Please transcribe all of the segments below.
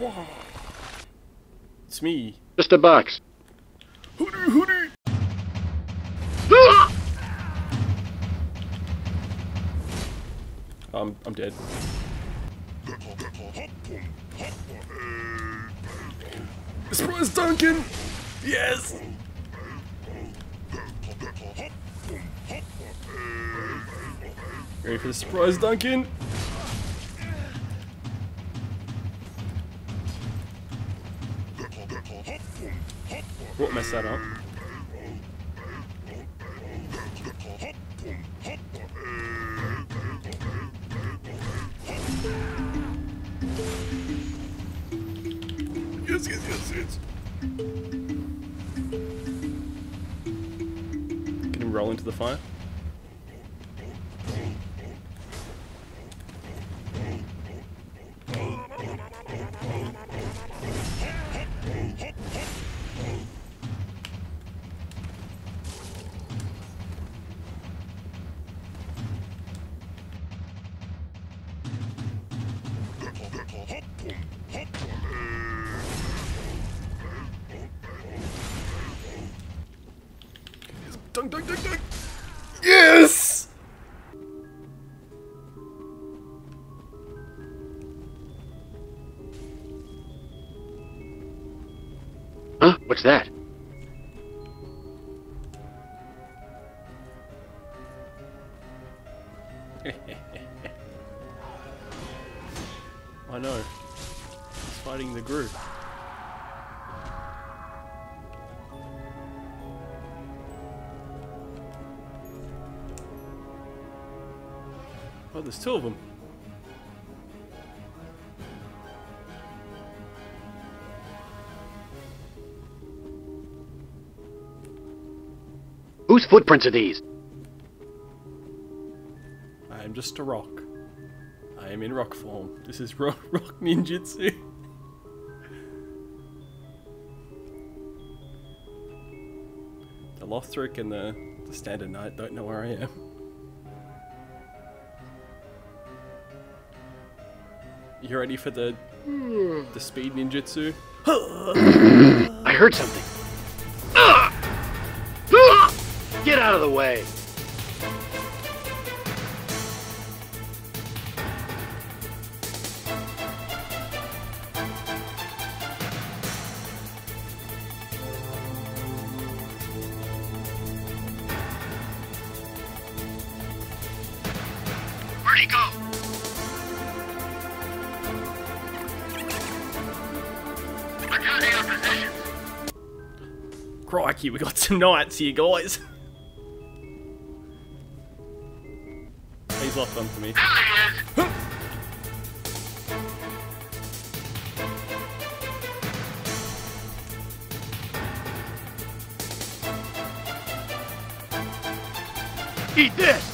Whoa. It's me. Just a box. Hoodoo, hoodoo. I'm dead. Surprise, Duncan! Yes! Ready for the surprise, Duncan? Won't mess that up. Yes, yes, yes, yes. Get him roll into the fire. Dunk, dunk, dunk, dunk. Yes! Huh? What's that? I know. He's fighting the group. Oh, there's two of them. Whose footprints are these? I am just a rock. I am in rock form. This is rock ninjutsu. The Lothric and the standard knight don't know where I am. You ready for the speed ninjutsu? I heard something. Get out of the way. Where'd he go? Crikey, we got some knights here, guys. He's locked onto me. Huh. Eat this!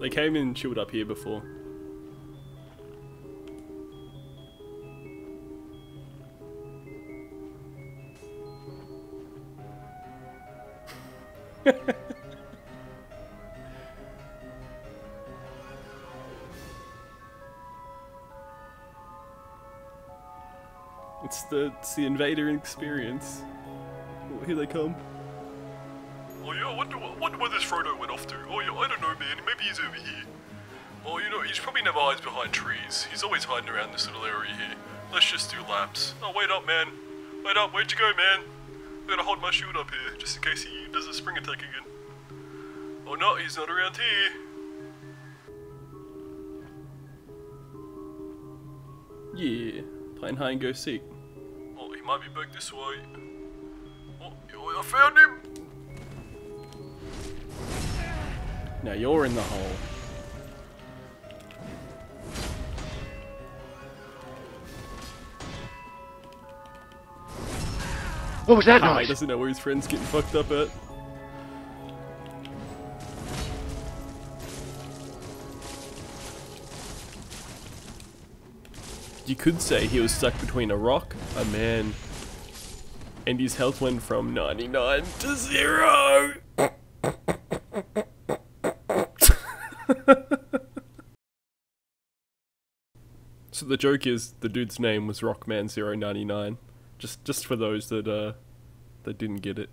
They came and chilled up here before. It's the invader experience. Oh, here they come. Oh yeah, I wonder where this Frodo went off to. Oh yeah, I don't know, man. Maybe he's over here. Oh, you know, he's probably never hides behind trees. He's always hiding around this little area here. Let's just do laps. Oh, wait up, man. Wait up. Where'd you go, man? I'm gonna hold my shield up here, just in case he does a spring attack again. Oh no, he's not around here. Yeah, playing hide and go seek. Oh, he might be back this way. Oh, I found him! Now you're in the hole. What was that noise? He doesn't know where his friend's getting fucked up at. You could say he was stuck between a rock, a man, and his health went from 99 to 0! So the joke is, the dude's name was Rockman099, just for those that didn't get it.